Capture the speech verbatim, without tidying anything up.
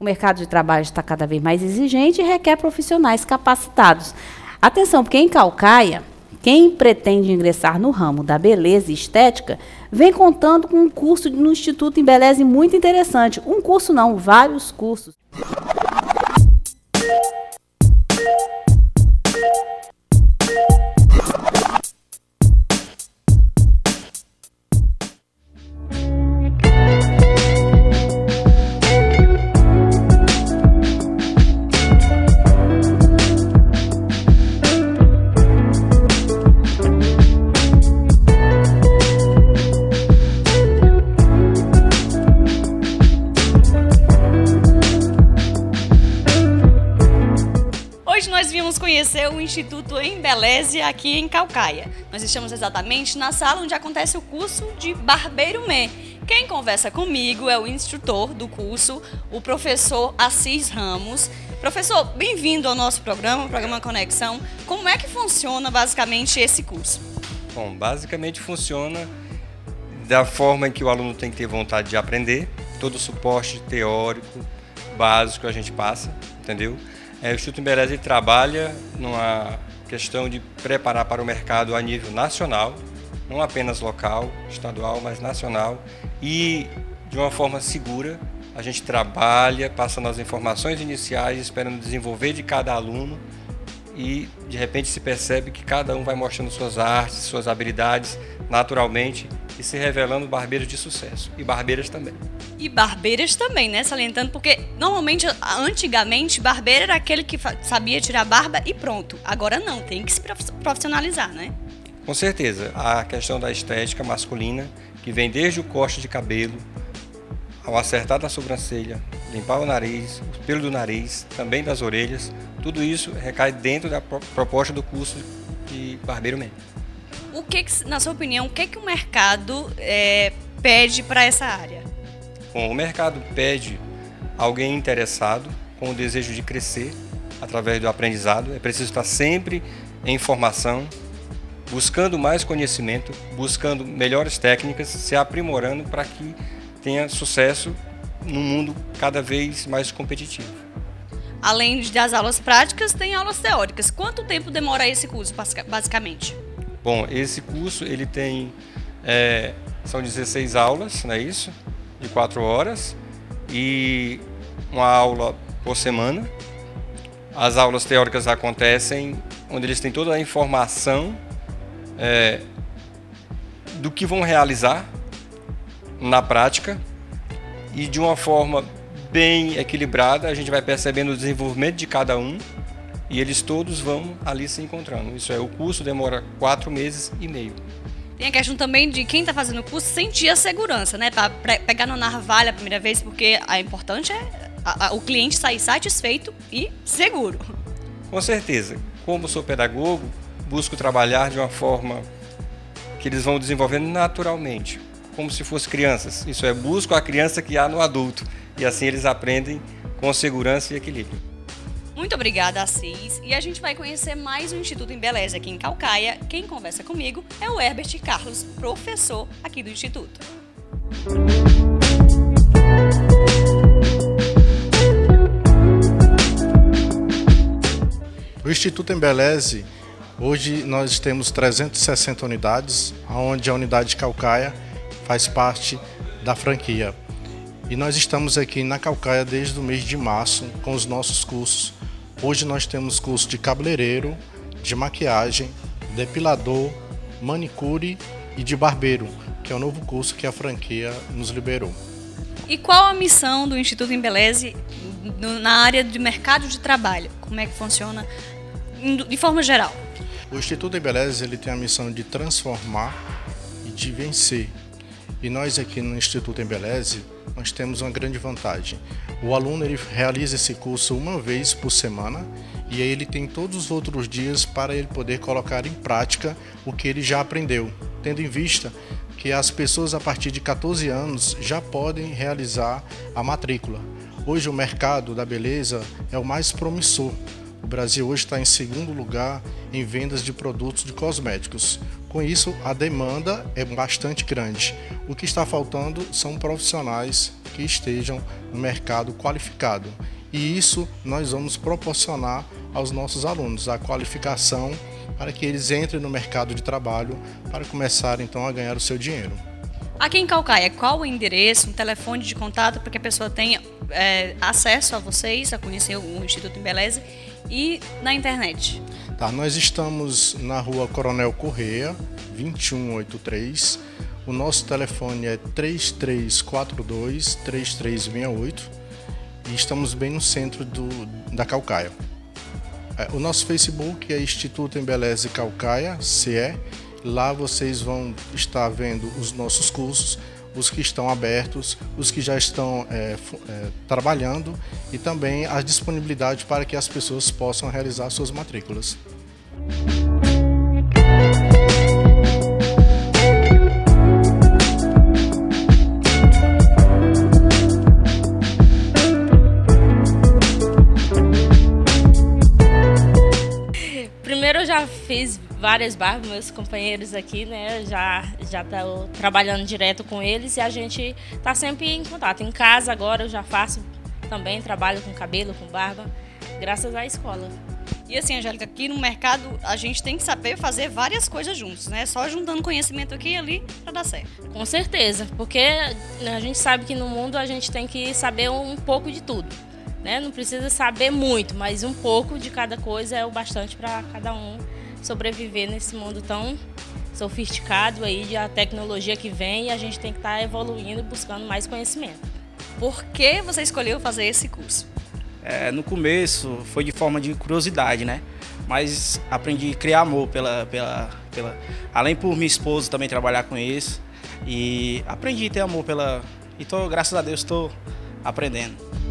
O mercado de trabalho está cada vez mais exigente e requer profissionais capacitados. Atenção, porque em Caucaia, quem pretende ingressar no ramo da beleza e estética vem contando com um curso no Instituto Embelleze muito interessante. Um curso não, vários cursos. Conhecer o Instituto Embelleze aqui em Caucaia. Nós estamos exatamente na sala onde acontece o curso de Barbeiro Man. Quem conversa comigo é o instrutor do curso, o professor Assis Ramos. Professor, bem-vindo ao nosso programa, o Programa Conexão. Como é que funciona basicamente esse curso? Bom, basicamente funciona da forma em que o aluno tem que ter vontade de aprender. Todo o suporte teórico, básico, a gente passa, entendeu? É, o Instituto Embelleze trabalha numa questão de preparar para o mercado a nível nacional, não apenas local, estadual, mas nacional, e de uma forma segura. A gente trabalha passando as informações iniciais, esperando desenvolver de cada aluno e de repente se percebe que cada um vai mostrando suas artes, suas habilidades naturalmente e se revelando barbeiros de sucesso e barbeiras também. E barbeiras também, né? Salientando, porque normalmente, antigamente, barbeiro era aquele que sabia tirar barba e pronto. Agora não, tem que se profissionalizar, né? Com certeza. A questão da estética masculina, que vem desde o corte de cabelo, ao acertar da sobrancelha, limpar o nariz, o pelo do nariz, também das orelhas, tudo isso recai dentro da proposta do curso de Barbeiro Man. O que, na sua opinião, o que, que o mercado é, pede para essa área? Bom, o mercado pede alguém interessado, com o desejo de crescer através do aprendizado. É preciso estar sempre em formação, buscando mais conhecimento, buscando melhores técnicas, se aprimorando para que tenha sucesso num mundo cada vez mais competitivo. Além das aulas práticas, tem aulas teóricas. Quanto tempo demora esse curso, basicamente? Bom, esse curso ele tem, é, são dezesseis aulas, não é isso? De quatro horas e uma aula por semana. As aulas teóricas acontecem onde eles têm toda a informação é, do que vão realizar na prática e de uma forma bem equilibrada a gente vai percebendo o desenvolvimento de cada um e eles todos vão ali se encontrando. Isso é, o curso demora quatro meses e meio. Tem a questão também de quem está fazendo o curso sentir a segurança, né? Para pegar na navalha a primeira vez, porque a importante é a, a, o cliente sair satisfeito e seguro. Com certeza. Como sou pedagogo, busco trabalhar de uma forma que eles vão desenvolvendo naturalmente, como se fossem crianças. Isso é, busco a criança que há no adulto. E assim eles aprendem com segurança e equilíbrio. Muito obrigada, Assis. E a gente vai conhecer mais o Instituto Embelleze aqui em Caucaia. Quem conversa comigo é o Herbert Carlos, professor aqui do Instituto. O Instituto Embelleze, hoje nós temos trezentas e sessenta unidades, onde a unidade de Caucaia faz parte da franquia. E nós estamos aqui na Caucaia desde o mês de março com os nossos cursos. Hoje nós temos curso de cabeleireiro, de maquiagem, depilador, manicure e de barbeiro, que é o novo curso que a franquia nos liberou. E qual a missão do Instituto Embelleze na área de mercado de trabalho? Como é que funciona de forma geral? O Instituto Embelleze ele tem a missão de transformar e de vencer. E nós aqui no Instituto Embelleze nós temos uma grande vantagem. O aluno ele realiza esse curso uma vez por semana e aí ele tem todos os outros dias para ele poder colocar em prática o que ele já aprendeu, tendo em vista que as pessoas a partir de quatorze anos já podem realizar a matrícula. Hoje o mercado da beleza é o mais promissor. O Brasil hoje está em segundo lugar em vendas de produtos de cosméticos. Com isso, a demanda é bastante grande. O que está faltando são profissionais que estejam no mercado qualificado. E isso nós vamos proporcionar aos nossos alunos, a qualificação para que eles entrem no mercado de trabalho para começar então a ganhar o seu dinheiro. Aqui em Caucaia, qual o endereço, um telefone de contato para que a pessoa tenha é, acesso a vocês, a conhecer o Instituto Embelleze e na internet? Tá, nós estamos na rua Coronel Correia, vinte e um oitenta e três. O nosso telefone é três três quatro dois, três três seis oito e estamos bem no centro do, da Caucaia. O nosso Facebook é Instituto Embelleze Caucaia, C E. Lá vocês vão estar vendo os nossos cursos, os que estão abertos, os que já estão é, é, trabalhando e também a disponibilidade para que as pessoas possam realizar suas matrículas. Primeiro eu já fiz várias barbas, meus companheiros aqui, né, já já estou trabalhando direto com eles e a gente está sempre em contato. Em casa agora eu já faço também, trabalho com cabelo, com barba, graças à escola. E assim, Angélica, aqui no mercado a gente tem que saber fazer várias coisas juntos, né, só juntando conhecimento aqui e ali para dar certo. Com certeza, porque a gente sabe que no mundo a gente tem que saber um pouco de tudo. Né? Não precisa saber muito, mas um pouco de cada coisa é o bastante para cada um sobreviver nesse mundo tão sofisticado aí de a tecnologia que vem, e a gente tem que estar tá evoluindo, buscando mais conhecimento. Por que você escolheu fazer esse curso? É, no começo foi de forma de curiosidade, né? Mas aprendi a criar amor pela, pela, pela... além por minha esposa também trabalhar com isso, e aprendi a ter amor pela... E tô, graças a Deus, estou aprendendo.